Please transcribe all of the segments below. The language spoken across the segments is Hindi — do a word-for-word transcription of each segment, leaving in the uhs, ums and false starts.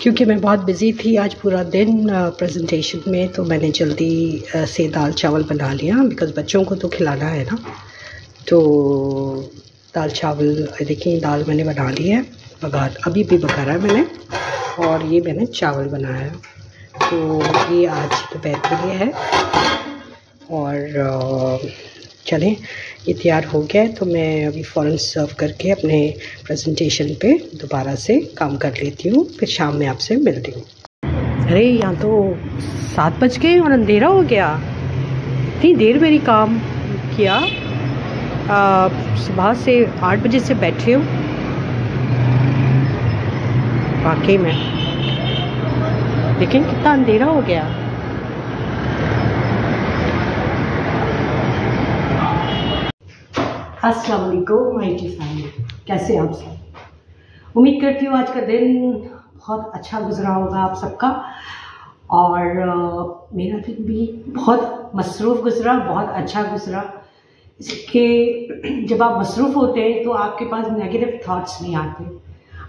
क्योंकि मैं बहुत बिज़ी थी आज पूरा दिन प्रेजेंटेशन में, तो मैंने जल्दी से दाल चावल बना लिया बिकॉज़ बच्चों को तो खिलाना है ना। तो दाल चावल देखिए, दाल मैंने बना ली है, बघार अभी भी बघारा है मैंने, और ये मैंने चावल बनाया। तो ये आज दोपहर के लिए है और चलें ये तैयार हो गया है, तो मैं अभी फ़ौरन सर्व करके अपने प्रेजेंटेशन पे दोबारा से काम कर लेती हूँ, फिर शाम में आपसे मिलती हूँ। अरे यहाँ तो सात बज गए और अंधेरा हो गया, इतनी देर मेरी काम किया। सुबह से आठ बजे से बैठी हूँ, वाकई में, लेकिन कितना अंधेरा हो गया। अस्सलाम वालेकुम माय डियर फैमिली, कैसे हैं आप सब? उम्मीद करती हूँ आज का दिन बहुत अच्छा गुजरा होगा आप सबका, और मेरा दिन भी बहुत मसरूफ़ गुजरा, बहुत अच्छा गुजरा। इसके जब आप मसरूफ़ होते हैं तो आपके पास नेगेटिव थॉट्स नहीं आते,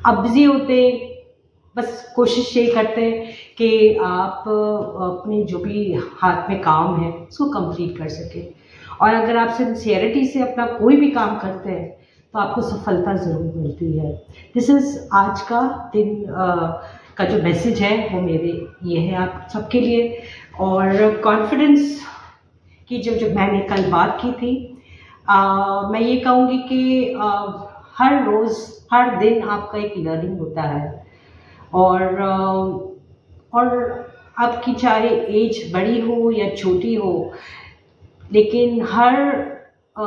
आप बिज़ी होते हैं, बस कोशिश ये करते हैं कि आप अपने जो भी हाथ में काम है उसको कंप्लीट कर सकें। और अगर आप सिंसियरिटी से अपना कोई भी काम करते हैं तो आपको सफलता ज़रूर मिलती है। दिस इज़ आज का दिन आ, का जो मैसेज है वो मेरे ये है आप सबके लिए। और कॉन्फिडेंस की जो जो मैंने कल बात की थी, आ, मैं ये कहूँगी कि आ, हर रोज़ हर दिन आपका एक लर्निंग होता है, और आ, और आपकी चाहे एज बड़ी हो या छोटी हो, लेकिन हर आ,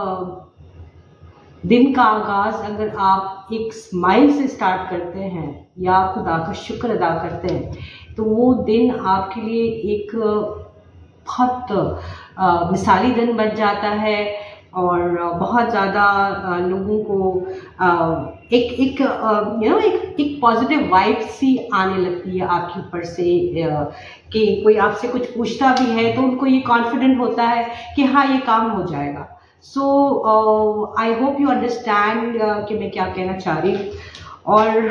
दिन का आगाज़ अगर आप एक स्माइल से स्टार्ट करते हैं या खुदा का शुक्र अदा करते हैं, तो वो दिन आपके लिए एक बहुत मिसाली दिन बन जाता है, और बहुत ज़्यादा लोगों को आ, एक एक यू नो एक एक पॉजिटिव वाइब सी आने लगती है आपके ऊपर से, कि कोई आपसे कुछ पूछता भी है तो उनको ये कॉन्फिडेंट होता है कि हाँ ये काम हो जाएगा। So I hope you understand कि मैं क्या कहना चाह रही हूँ। और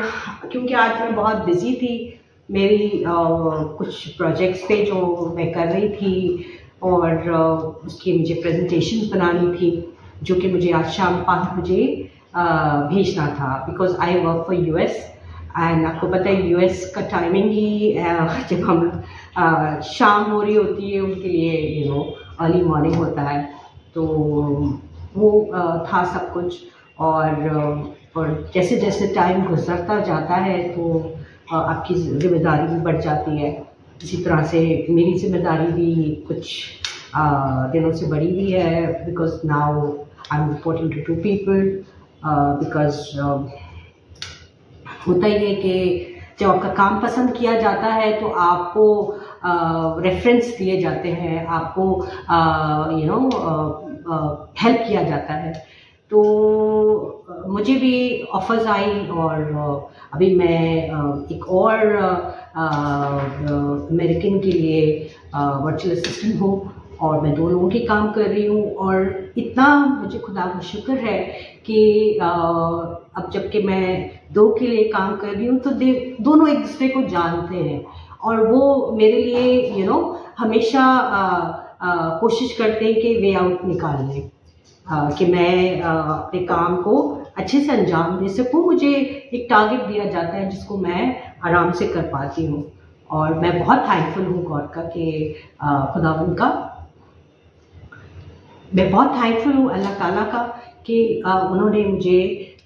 क्योंकि आज मैं बहुत बिज़ी थी, मेरी uh, कुछ प्रोजेक्ट्स थे जो मैं कर रही थी, और uh, उसकी मुझे प्रेजेंटेशंस बनानी थी जो कि मुझे आज शाम पाँच बजे uh, भेजना था, because I work for U S. And आपको पता है यू एस का टाइमिंग ही uh, जब हम uh, शाम हो रही होती है उनके लिए यू नो अर्ली मॉर्निंग होता है, तो वो uh, था सब कुछ। और, uh, और जैसे जैसे टाइम गुजरता जाता है तो आपकी ज़िम्मेदारी भी बढ़ जाती है, इसी तरह से मेरी ज़िम्मेदारी भी कुछ आ, दिनों से बड़ी भी है, because now I am reporting to two people. Because होता ही है कि जब आपका काम पसंद किया जाता है तो आपको रेफरेंस दिए जाते हैं, आपको यू नो हेल्प किया जाता है। तो मुझे भी ऑफर्स आई, और अभी मैं एक और अमेरिकन के लिए वर्चुअल असिस्टेंट हूँ, और मैं दो लोगों के काम कर रही हूँ। और इतना मुझे खुदा का शुक्र है कि आ, अब जबकि मैं दो के लिए काम कर रही हूँ तो दे दोनों एक दूसरे को जानते हैं, और वो मेरे लिए यू नो हमेशा आ, आ, कोशिश करते हैं कि वे आउट निकालने, Uh, कि मैं uh, अपने काम को अच्छे से अंजाम दे सकूँ। मुझे एक टारगेट दिया जाता है जिसको मैं आराम से कर पाती हूँ, और मैं बहुत थैंकफुल हूँ गॉड का कि uh, खुदावन का, मैं बहुत थैंकफुल हूँ अल्लाह ताला का कि uh, उन्होंने मुझे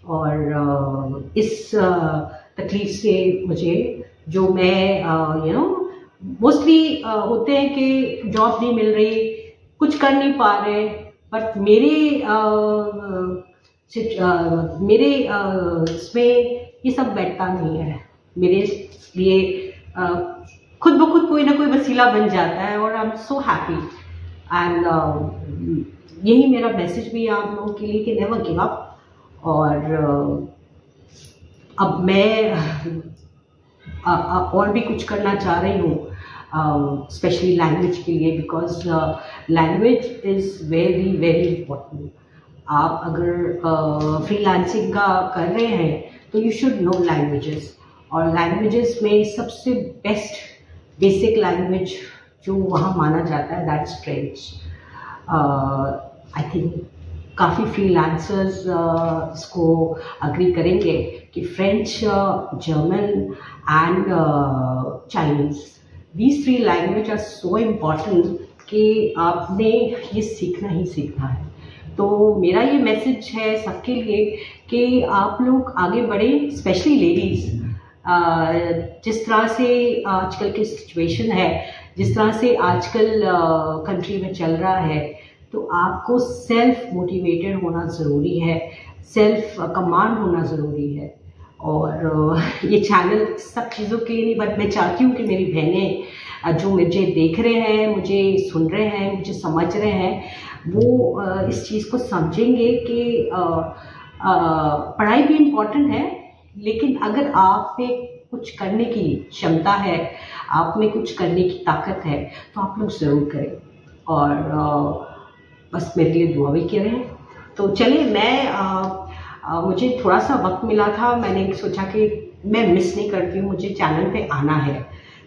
और uh, इस uh, तकलीफ से मुझे, जो मैं यू नो मोस्टली होते हैं कि जॉब नहीं मिल रही, कुछ कर नहीं पा रहे, बट मेरे आ, आ, मेरे इसमें ये सब बैठता नहीं है, मेरे लिए आ, खुद ब खुद कोई ना कोई वसीला बन जाता है, और I am so happy. And यही मेरा मैसेज भी है आप लोगों के लिए कि नेवर गिव अप। और अब मैं आ, आ, और भी कुछ करना चाह रही हूँ, स्पेशली लैंग्वेज के लिए, because language is very very important. आप अगर फ्रीलांसिंग uh, का कर रहे हैं तो यू शुड नो लैंग्वेजेस, और लैंग्वेजेस में सबसे बेस्ट बेसिक लैंग्वेज जो वहाँ माना जाता है दैट्स फ्रेंच। आई थिंक काफ़ी फ्रीलांसर्स uh, इसको अग्री करेंगे कि French, German and Chinese, these three language are so important कि आपने ये सीखना ही सीखना है। तो मेरा ये मैसेज है सबके लिए कि आप लोग आगे बढ़ें, स्पेशली लेडीज़। जिस तरह से आजकल की सिचुएशन है, जिस तरह से आजकल कंट्री में चल रहा है, तो आपको सेल्फ मोटिवेटेड होना ज़रूरी है, सेल्फ कमांड होना ज़रूरी है। और ये चैनल सब चीज़ों के लिए, बट मैं चाहती हूँ कि मेरी बहनें जो मुझे देख रहे हैं, मुझे सुन रहे हैं, मुझे समझ रहे हैं, वो इस चीज़ को समझेंगे कि पढ़ाई भी इम्पॉर्टेंट है, लेकिन अगर आप में कुछ करने की क्षमता है, आप में कुछ करने की ताकत है, तो आप लोग ज़रूर करें। और बस मेरे लिए दुआ भी करें। तो चले, मैं आ, आ, मुझे थोड़ा सा वक्त मिला था, मैंने सोचा कि मैं मिस नहीं करती हूँ, मुझे चैनल पे आना है,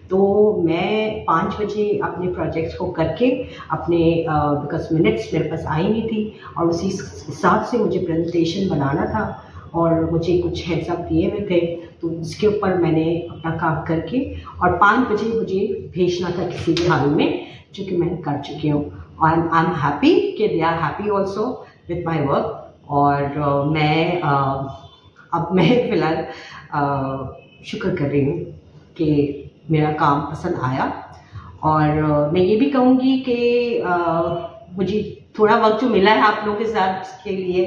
तो मैं पाँच बजे अपने प्रोजेक्ट्स को करके अपने, बिकॉज मिनट्स मेरे पास आई नहीं थी और उसी हिसाब से मुझे प्रेजेंटेशन बनाना था और मुझे कुछ हेल्प दिए हुए थे, तो उसके ऊपर मैंने अपना काम करके और पाँच बजे मुझे भेजना था किसी भी हाल में, जो कि मैंने कर चुकी हूँ। और आई एम हैप्पी कि they are happy also with my work. और uh, मैं uh, अब मैं फिलहाल uh, शुक्र कर रही हूँ कि मेरा काम पसंद आया। और uh, मैं ये भी कहूँगी कि uh, मुझे थोड़ा वक्त जो मिला है आप लोगों के साथ के लिए,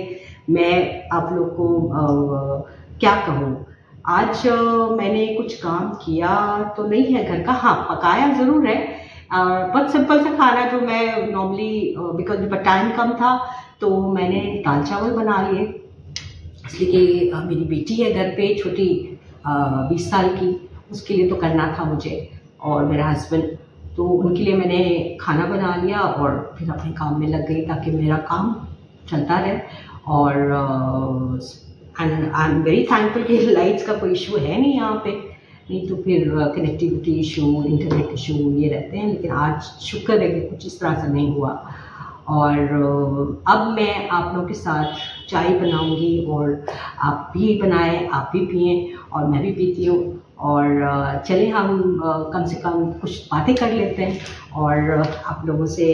मैं आप लोग को uh, क्या कहूँ, आज uh, मैंने कुछ काम किया तो नहीं है घर का, हाँ पकाया ज़रूर है, uh, बहुत सिंपल सा खाना जो मैं नॉर्मली, बिकॉज बट टाइम कम था तो मैंने दाल चावल बना लिए, इसलिए कि uh, मेरी बेटी है घर पे छोटी, बीस uh, साल की, उसके लिए तो करना था मुझे और मेरा हस्बैंड, तो उनके लिए मैंने खाना बना लिया और फिर अपने काम में लग गई ताकि मेरा काम चलता रहे। और uh, and I am very thankful कि लाइट्स का कोई इशू है नहीं यहाँ पे, नहीं तो फिर कनेक्टिविटी इशू, इंटरनेट इशू ये रहते हैं, लेकिन आज शुक्र है कि कुछ इस तरह से नहीं हुआ। और अब मैं आप लोगों के साथ चाय बनाऊंगी और आप भी बनाएं, आप भी पिएं और मैं भी पीती हूँ। और चले हम कम से कम कुछ बातें कर लेते हैं और आप लोगों से,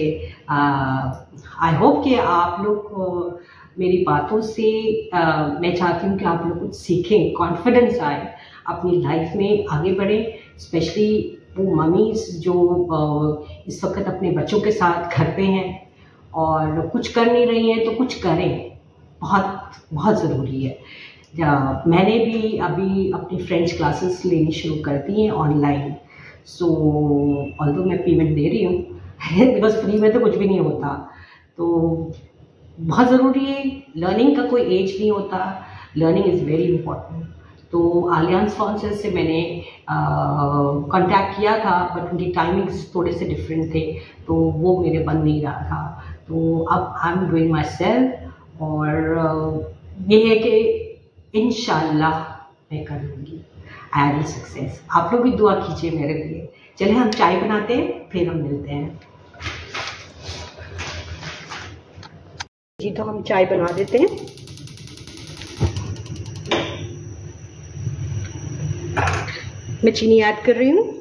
आई होप कि आप लोग मेरी बातों से, आ, मैं चाहती हूँ कि आप लोग कुछ सीखें, कॉन्फिडेंस आए, अपनी लाइफ में आगे बढ़ें, स्पेशली वो मम्मीज़ जो आ, इस वक्त अपने बच्चों के साथ घर पे हैं और कुछ कर नहीं रही हैं, तो कुछ करें, बहुत बहुत ज़रूरी है। आ, मैंने भी अभी अपनी फ्रेंच क्लासेस लेनी शुरू कर दी हैं ऑनलाइन, सो ऑल्दो मैं पेमेंट दे रही हूँ बिकॉज फ्री में तो कुछ भी नहीं होता, तो बहुत ज़रूरी है। लर्निंग का कोई एज नहीं होता, लर्निंग इज़ वेरी इम्पॉर्टेंट। तो आलियांस स्पॉन्सर से मैंने कांटेक्ट किया था, बट उनकी टाइमिंग्स थोड़े से डिफरेंट थे, तो वो मेरे बन नहीं रहा था, तो अब I am doing myself. और uh, ये है कि इंशाल्लाह मैं कर लूँगी, आई विल सक्सेस। आप लोग भी दुआ कीजिए मेरे लिए। चले हम चाय बनाते हैं, फिर हम मिलते हैं जी। तो हम चाय बना देते हैं। मैं चीनी ऐड कर रही हूँ।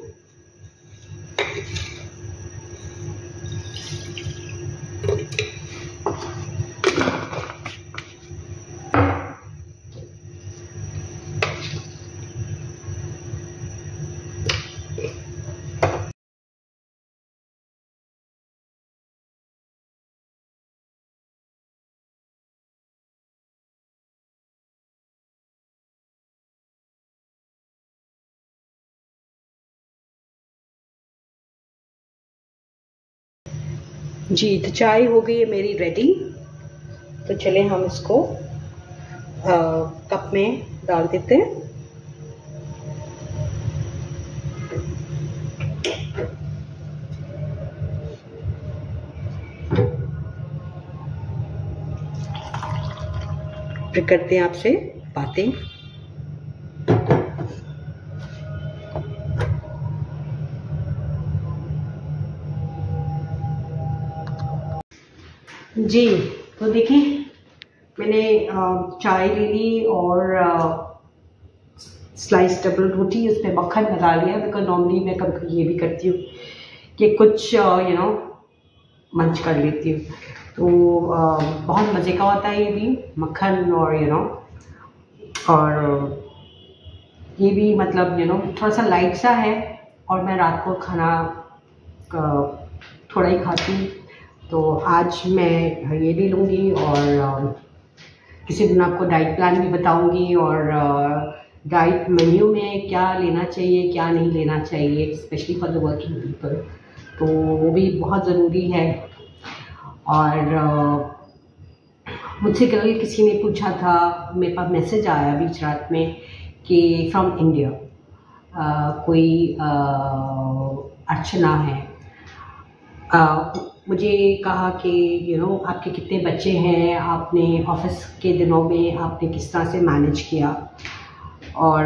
जी तो चाय हो गई है मेरी रेडी, तो चले हम इसको आ, कप में डाल देते हैं। फिर करते हैं आपसे बातें। जी तो देखिए मैंने चाय ले ली और स्लाइस डबल रोटी, उसमें मक्खन लगा लिया बिकॉज नॉर्मली मैं कभी ये भी करती हूँ कि कुछ यू नो मंच कर लेती हूँ, तो बहुत मज़े का होता है ये भी मक्खन और यू नो, और ये भी मतलब यू नो थोड़ा सा लाइट सा है और मैं रात को खाना थोड़ा ही खाती हूँ, तो आज मैं ये भी लूँगी और किसी दिन आपको डाइट प्लान भी बताऊँगी और डाइट मेन्यू में क्या लेना चाहिए क्या नहीं लेना चाहिए specially for the working people, तो वो भी बहुत ज़रूरी है। और मुझसे कल किसी ने पूछा था, मेरे पास मैसेज आया बीच रात में कि फ्रॉम इंडिया कोई अर्चना है, आ, मुझे कहा कि यू नो आपके कितने बच्चे हैं, आपने ऑफिस के दिनों में आपने किस तरह से मैनेज किया, और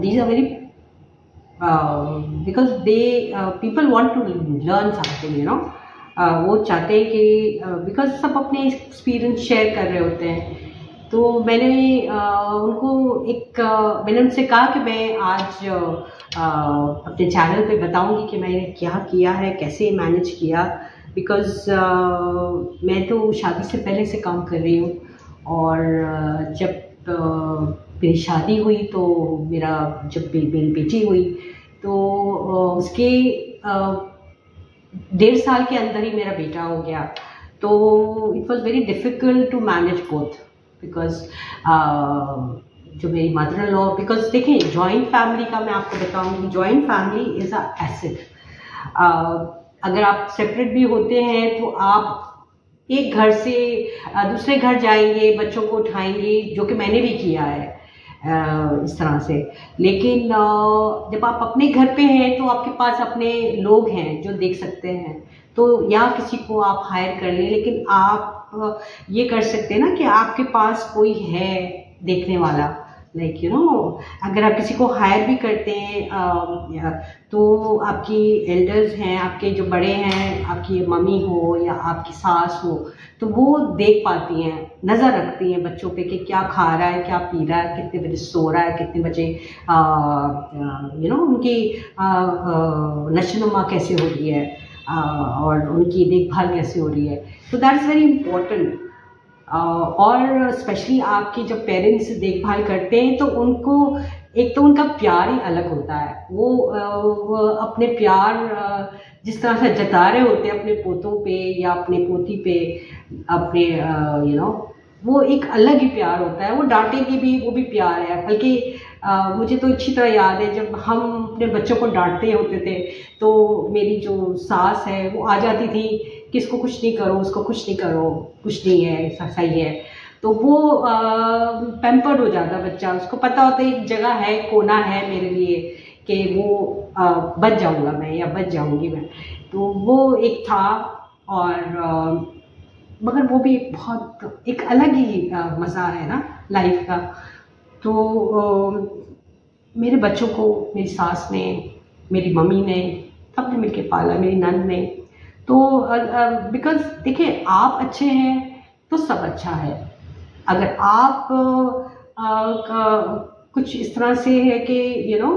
these are very because they people want to learn something you know, वो चाहते हैं कि बिकॉज uh, सब अपने एक्सपीरियंस शेयर कर रहे होते हैं, तो मैंने uh, उनको एक uh, मैंने उनसे कहा कि मैं आज uh, uh, अपने चैनल पे बताऊंगी कि मैंने क्या किया है कैसे मैनेज किया, बिकॉज़ uh, मैं तो शादी से पहले से काम कर रही हूँ और uh, जब uh, मेरी शादी हुई तो मेरा जब मेरी बेटी हुई तो उसके डेढ़ साल के अंदर ही मेरा बेटा हो गया, तो it was very difficult to manage both because जो मेरी मदर इन लॉ, बिकॉज देखें जॉइंट फैमिली का मैं आपको बताऊंगी, joint family is a asset, अगर आप सेपरेट भी होते हैं तो आप एक घर से दूसरे घर जाएंगे बच्चों को उठाएंगे, जो कि मैंने भी किया है इस तरह से, लेकिन जब आप अपने घर पे हैं तो आपके पास अपने लोग हैं जो देख सकते हैं, तो या किसी को आप हायर कर लें, लेकिन आप ये कर सकते हैं ना कि आपके पास कोई है देखने वाला, लाइक यू नो अगर आप किसी को हायर भी करते हैं तो आपकी एल्डर्स हैं आपके जो बड़े हैं, आपकी मम्मी हो या आपकी सास हो, तो वो देख पाती हैं नज़र रखती हैं बच्चों पे कि क्या खा रहा है क्या पी रहा है कितने बजे सो रहा है कितने बजे यू नो उनकी नशोनुमा कैसे हो रही है आ, और उनकी देखभाल कैसे हो रही है, तो दैट इज़ वेरी इम्पोर्टेंट। और स्पेशली आपके जब पेरेंट्स देखभाल करते हैं तो उनको एक तो उनका प्यार ही अलग होता है, वो, वो अपने प्यार जिस तरह से जता रहे होते हैं अपने पोतों पे या अपने पोती पे अपने यू नो, वो एक अलग ही प्यार होता है, वो डांटेंगे भी वो भी प्यार है, बल्कि Uh, मुझे तो अच्छी तरह याद है जब हम अपने बच्चों को डांटते होते थे तो मेरी जो सास है वो आ जाती थी कि इसको कुछ नहीं करो उसको कुछ नहीं करो कुछ नहीं है सही है, तो वो पैम्पर्ड हो जाता बच्चा, उसको पता होता है एक जगह है कोना है मेरे लिए कि वो आ, बच जाऊंगा मैं या बच जाऊंगी मैं, तो वो एक था। और आ, मगर वो भी बहुत एक अलग ही मज़ा है ना लाइफ का, तो आ, मेरे बच्चों को मेरी सास ने मेरी मम्मी ने सबने मिलके पाला, मेरी नंद ने, तो बिकॉज़ देखिए आप अच्छे हैं तो सब अच्छा है, अगर आप आ, का, कुछ इस तरह से है कि यू नो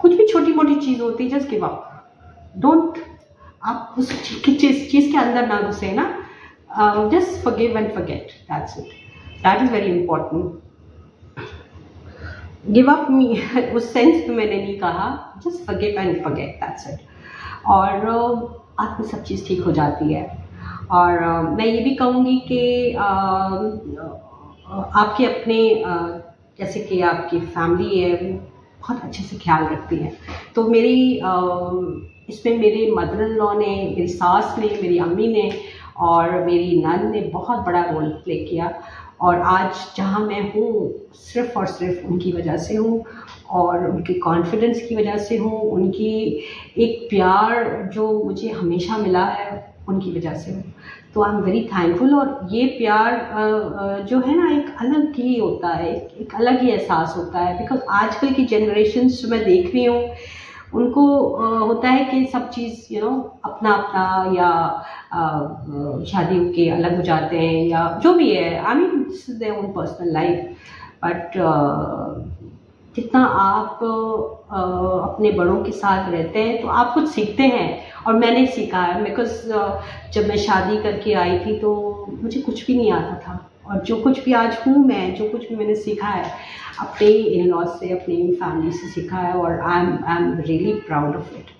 कुछ भी छोटी मोटी चीज़ होती है जस्ट गिव अप, डोंट आप उस चीज़ चीज़ के अंदर ना घुसे ना, just forgive and forget, that's it, that is very important. Give up me उस सेंस में मैंने नहीं कहा, just forgive and forget, that's it, और आप में सब चीज़ ठीक हो जाती है। और मैं ये भी कहूँगी कि आपके अपने जैसे कि आपकी फैमिली है वो बहुत अच्छे से ख्याल रखती है, तो मेरी इसमें मेरे मदर इन लॉ ने मेरी सास ने मेरी अम्मी ने और मेरी नन ने बहुत बड़ा रोल प्ले किया, और आज जहाँ मैं हूँ सिर्फ़ और सिर्फ उनकी वजह से हूँ और उनके कॉन्फिडेंस की वजह से हूँ, उनकी एक प्यार जो मुझे हमेशा मिला है उनकी वजह से हूँ, तो आई एम वेरी थैंकफुल। और ये प्यार जो है ना एक अलग ही होता है, एक अलग ही एहसास होता है, बिकॉज आजकल की जनरेशन मैं देख रही हूँ उनको होता है कि सब चीज़ यू नो अपना अपना या शादी के अलग हो जाते हैं या जो भी है, I mean this is their own personal life. But जितना आप आ, अपने बड़ों के साथ रहते हैं तो आप कुछ सीखते हैं, और मैंने सीखा है। बिकॉज जब मैं शादी करके आई थी तो मुझे कुछ भी नहीं आता था, और जो कुछ भी आज हूँ मैं, जो कुछ भी मैंने सीखा है अपने इन-लॉज से, अपने फैमिली से सीखा है, और I am I am really proud of it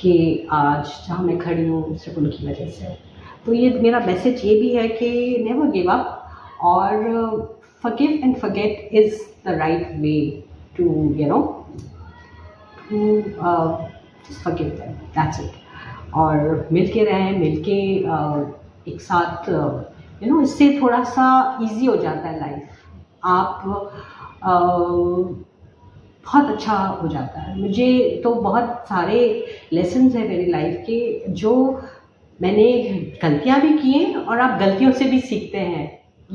कि आज जहाँ मैं खड़ी हूँ सिर्फ उनकी वजह से। तो ये मेरा मैसेज ये भी है कि नेवर गिव अप, और forgive and forget is the right way to you know to just forgive them, that's it. और मिल के रहें, मिल के uh, एक साथ uh, you you know know, इससे थोड़ा सा इजी हो जाता है लाइफ। आप आ, बहुत अच्छा हो जाता है। मुझे तो बहुत सारे लेसन्स हैं मेरी लाइफ के, जो मैंने गलतियां भी की हैं, और आप गलतियों से भी सीखते हैं।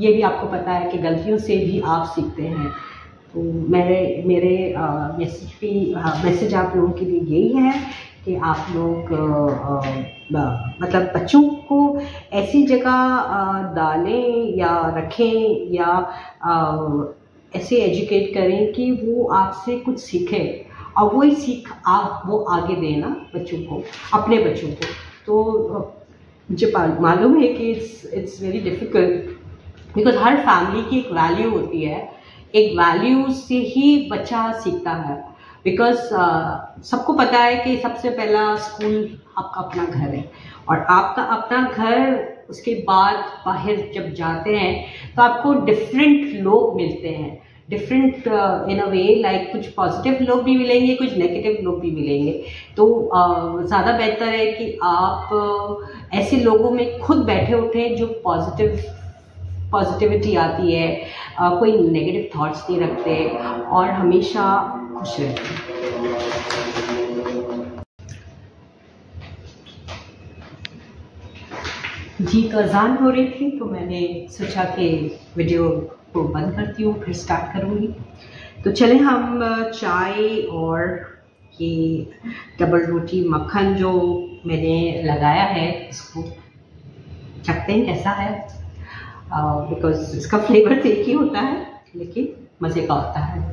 ये भी आपको पता है कि गलतियों से भी आप सीखते हैं। तो मेरे मेरे मैसेज भी मैसेज आप लोगों के लिए यही है कि आप लोग मतलब बच्चों को ऐसी जगह डालें या रखें या आ, ऐसे एजुकेट करें कि वो आपसे कुछ सीखे, और वही सीख आप वो आगे देना बच्चों को, अपने बच्चों को। तो मुझे मालूम है कि it's it's very difficult, because हर फैमिली की एक वैल्यू होती है, एक वैल्यू से ही बच्चा सीखता है। बिकॉज uh, सबको पता है कि सबसे पहला स्कूल आपका अपना घर है, और आपका अपना घर उसके बाद बाहर जब जाते हैं तो आपको डिफरेंट लोग मिलते हैं, different in a way like कुछ पॉजिटिव लोग भी मिलेंगे, कुछ नेगेटिव लोग भी मिलेंगे। तो uh, ज़्यादा बेहतर है कि आप uh, ऐसे लोगों में खुद बैठे उठें जो पॉजिटिव पॉजिटिविटी आती है, uh, कोई नेगेटिव थॉट्स नहीं रखते, और हमेशा खुश रहते। जी तो अजान हो रही थी तो मैंने सोचा कि वीडियो को बंद करती हूँ, फिर स्टार्ट करूँगी। तो चले हम चाय और ये डबल रोटी मक्खन जो मैंने लगाया है इसको चखते हैं कैसा है, बिकॉज़ uh, इसका फ्लेवर तो एक ही होता है लेकिन मज़े का होता है।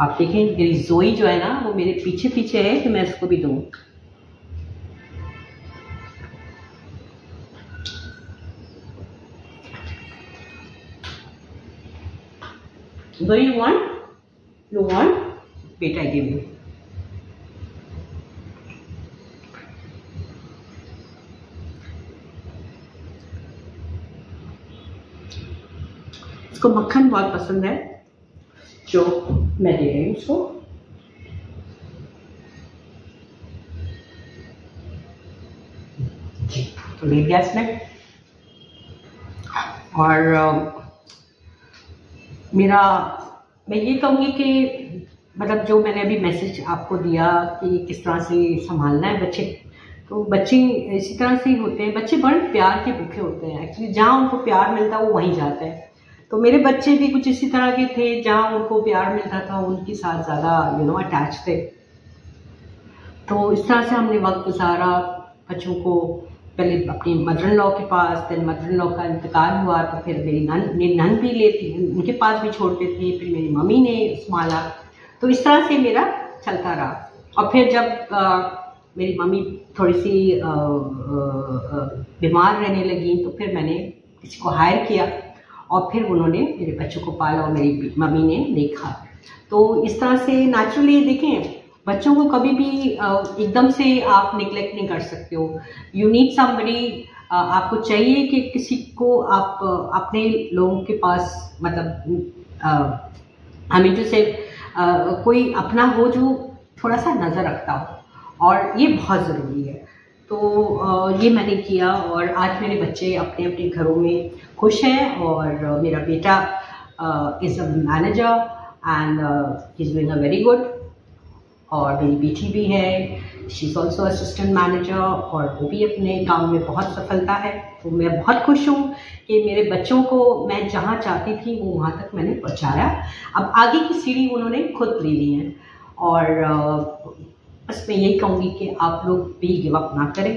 आप देखें मेरी जोई जो है ना वो मेरे पीछे पीछे है कि मैं इसको भी दूँ। Do you want? You want? Wait, I give you. इसको मक्खन बहुत पसंद है जो मैं दे रही हूँ इसको। जी तो ले लिया इसमें, और मेरा मैं ये कहूँगी कि मतलब जो मैंने अभी मैसेज आपको दिया कि किस तरह से संभालना है बच्चे, तो बच्चे इसी तरह से ही होते हैं। बच्चे बड़े प्यार के भूखे होते हैं एक्चुअली, जहाँ उनको प्यार मिलता है वो वहीं जाते हैं। तो मेरे बच्चे भी कुछ इसी तरह के थे, जहाँ उनको प्यार मिलता था उनके साथ ज़्यादा यू नो अटैच थे। तो इस तरह से हमने वक्त गुजारा बच्चों को, पहले अपनी मदर इन लॉ के पास, देन मदर इन लॉ का इंतकाल हुआ तो फिर मेरी नन मेरी नन भी लेती उनके पास भी छोड़ते थे, फिर मेरी मम्मी ने संभाला। तो इस तरह से मेरा चलता रहा। और फिर जब आ, मेरी मम्मी थोड़ी सी बीमार रहने लगी तो फिर मैंने किसी को हायर किया, और फिर उन्होंने मेरे बच्चों को पाला और मेरी मम्मी ने देखा। तो इस तरह से नेचुरली देखें बच्चों को कभी भी एकदम से आप निगलेक्ट नहीं कर सकते हो। यू नीड समबडी, आपको चाहिए कि किसी को आप अपने लोगों के पास मतलब हमें जो से कोई अपना हो जो थोड़ा सा नज़र रखता हो, और ये बहुत ज़रूरी है। तो ये मैंने किया, और आज मेरे बच्चे अपने अपने घरों में खुश हैं, और मेरा बेटा is a manager and he is doing a very good, और मेरी बेटी भी है, she is also assistant manager, और वो भी अपने काम में बहुत सफलता है। तो मैं बहुत खुश हूँ कि मेरे बच्चों को मैं जहाँ चाहती थी वो वहाँ तक मैंने पहुँचाया। अब आगे की सीढ़ी उन्होंने खुद ले ली है, और बस मैं यही कहूँगी कि आप लोग भी गिव अप ना करें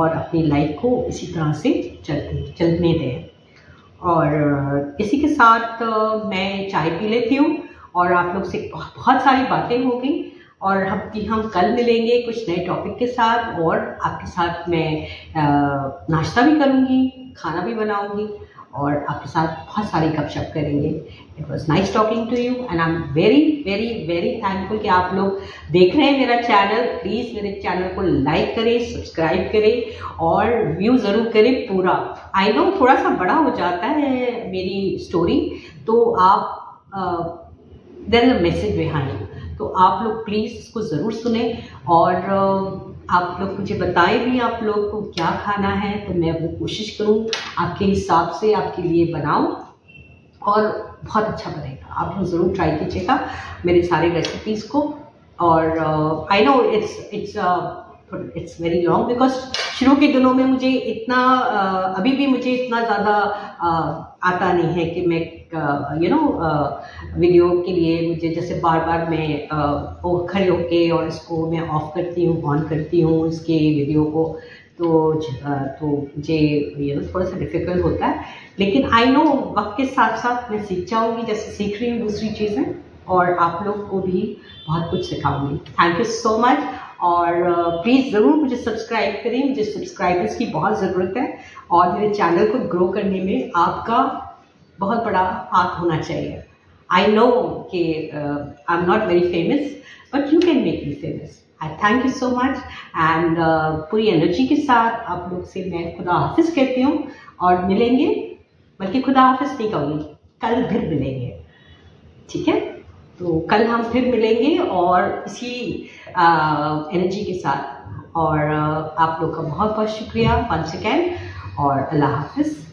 और अपनी लाइफ को इसी तरह से चलते चलने दें। और इसी के साथ मैं चाय पी लेती हूँ और आप लोग से बहुत सारी बातें हो गई और हम कि हम कल मिलेंगे कुछ नए टॉपिक के साथ और आपके साथ मैं नाश्ता भी करूँगी, खाना भी बनाऊँगी और आपके साथ बहुत सारी गपशप करेंगे। It was nice talking to you and I am very very very thankful कि आप लोग देख रहे हैं मेरा चैनल। प्लीज़ मेरे चैनल को लाइक करें, सब्सक्राइब करें और व्यू ज़रूर करें पूरा। आई नो थोड़ा सा बड़ा हो जाता है मेरी स्टोरी तो आप there is a message behind, तो आप लोग प्लीज़ इसको ज़रूर सुने और आप लोग मुझे बताएं भी आप लोग को क्या खाना है तो मैं वो कोशिश करूं आपके हिसाब से आपके लिए बनाऊं और बहुत अच्छा बनेगा। आप लोग ज़रूर ट्राई कीजिएगा मेरे सारे रेसिपीज़ को। और I know it's it's it's very long because शुरू के दिनों में मुझे इतना uh, अभी भी मुझे इतना ज़्यादा uh, आता नहीं है कि मैं यू नो वीडियो के लिए मुझे जैसे बार बार मैं uh, खड़े होके और इसको मैं ऑफ करती हूँ, ऑन करती हूँ इसके वीडियो को, तो uh, तो मुझे यू नो थोड़ा सा डिफ़िकल्ट होता है। लेकिन आई नो वक्त के साथ साथ मैं सीख जाऊँगी जैसे सीख रही हूँ दूसरी चीज़ें और आप लोग को भी बहुत कुछ सिखाऊँगी। थैंक यू सो मच और प्लीज़ ज़रूर मुझे सब्सक्राइब करें, मुझे सब्सक्राइबर्स की बहुत ज़रूरत है और मेरे चैनल को ग्रो करने में आपका बहुत बड़ा हाथ होना चाहिए। आई नो कि I am not very famous but you can make me famous. I thank you so much and पूरी एनर्जी के साथ आप लोग से मैं खुदा हाफिज़ कहती हूँ और मिलेंगे, बल्कि खुदा हाफिज़ नहीं कहूँगी, कल फिर मिलेंगे। ठीक है, तो कल हम फिर मिलेंगे और इसी एनर्जी के साथ। और uh, आप लोग का बहुत बहुत शुक्रिया वंस अगेन और अल्लाह हाफिज़।